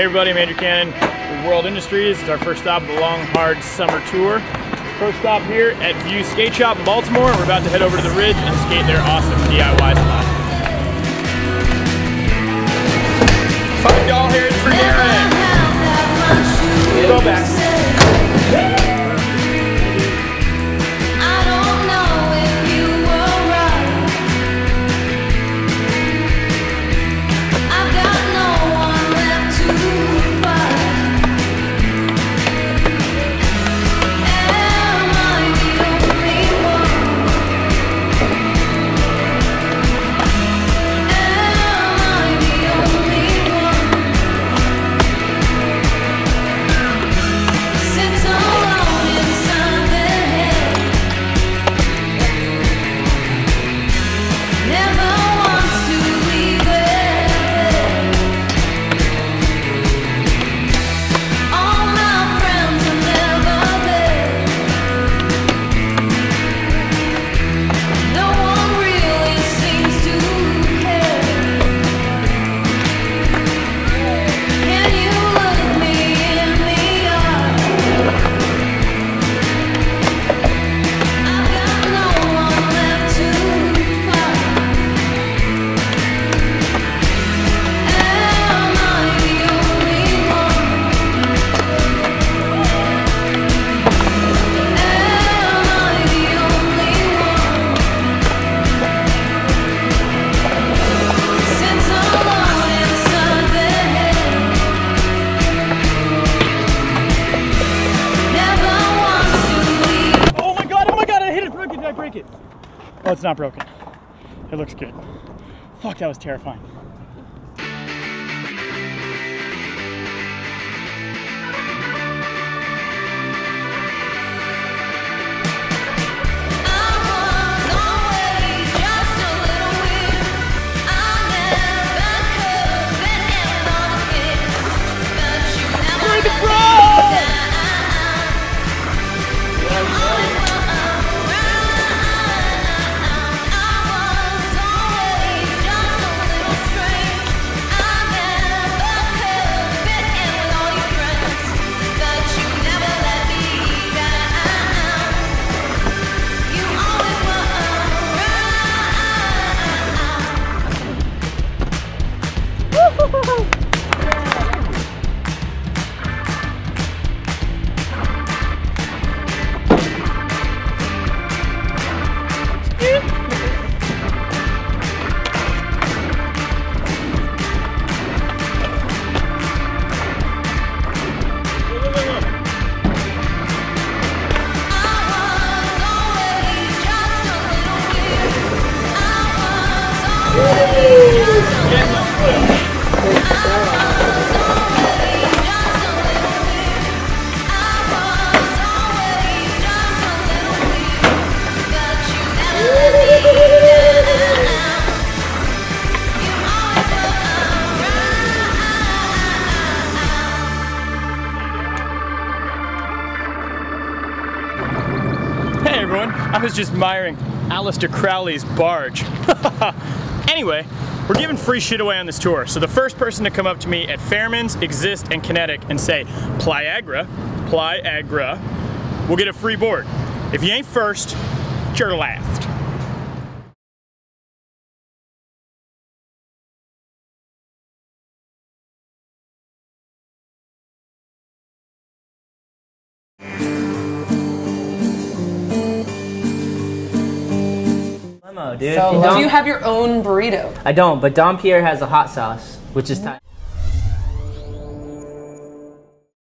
Hey everybody, I'm Andrew Cannon with World Industries. It's our first stop of the Long Hard Summer Tour. First stop here at View Skate Shop in Baltimore. We're about to head over to the Ridge and skate their awesome DIY spot. Find y'all here at Fairman's. Go back. Oh, it's not broken. It looks good. Fuck, that was terrifying. I was just admiring Aleister Crowley's barge. Anyway, we're giving free shit away on this tour. So the first person to come up to me at Fairman's, Exist, and Kinetic and say, Plyagra, we'll get a free board. If you ain't first, you're last. Dude. So, do you have your own burrito? I don't, but Dom Pierre has a hot sauce, which is tight.